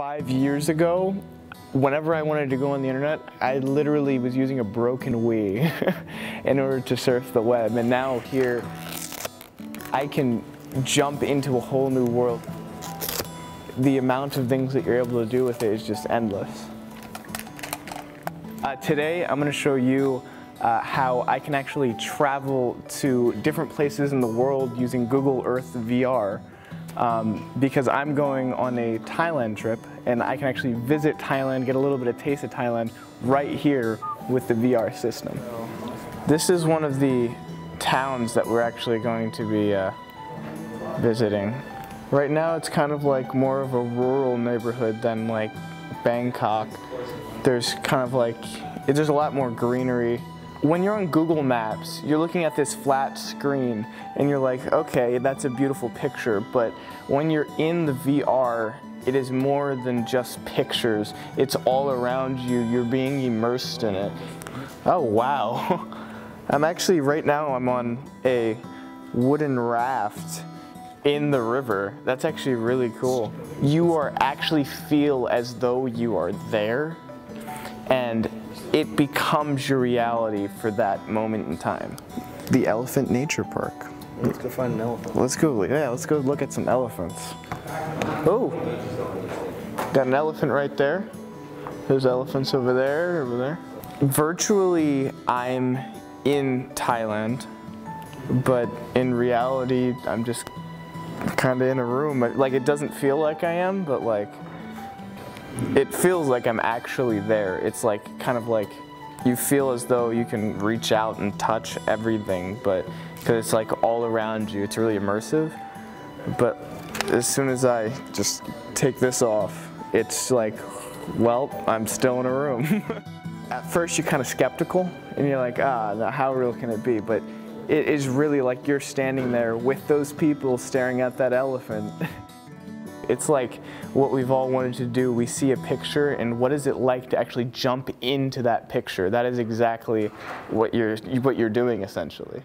5 years ago, whenever I wanted to go on the internet, I literally was using a broken Wii in order to surf the web. And now here, I can jump into a whole new world. The amount of things that you're able to do with it is just endless. Today, I'm going to show you how I can actually travel to different places in the world using Google Earth VR. Because I'm going on a Thailand trip, and I can actually visit Thailand, get a little bit of taste of Thailand right here with the VR system. This is one of the towns that we're actually going to be visiting. Right now it's kind of like more of a rural neighborhood than like Bangkok. There's kind of like, there's a lot more greenery. When you're on Google Maps, you're looking at this flat screen and you're like, okay, that's a beautiful picture. But when you're in the VR, it is more than just pictures. It's all around you. You're being immersed in it. Oh, wow. I'm actually, right now, I'm on a wooden raft in the river. That's actually really cool. You are actually feel as though you are there, and it becomes your reality for that moment in time. The Elephant Nature Park. Let's go find an elephant. Let's go, yeah, let's go look at some elephants. Oh, got an elephant right there. There's elephants over there. Virtually, I'm in Thailand, but in reality, I'm just kind of in a room. Like, it doesn't feel like I am, but like, it feels like I'm actually there. It's like kind of like you feel as though you can reach out and touch everything, but because it's like all around you, it's really immersive. But as soon as I just take this off, it's like, well, I'm still in a room. At first you're kind of skeptical and you're like, ah, how real can it be? But it is really like you're standing there with those people staring at that elephant. It's like what we've all wanted to do. We see a picture, and what is it like to actually jump into that picture? That is exactly what you're doing, essentially.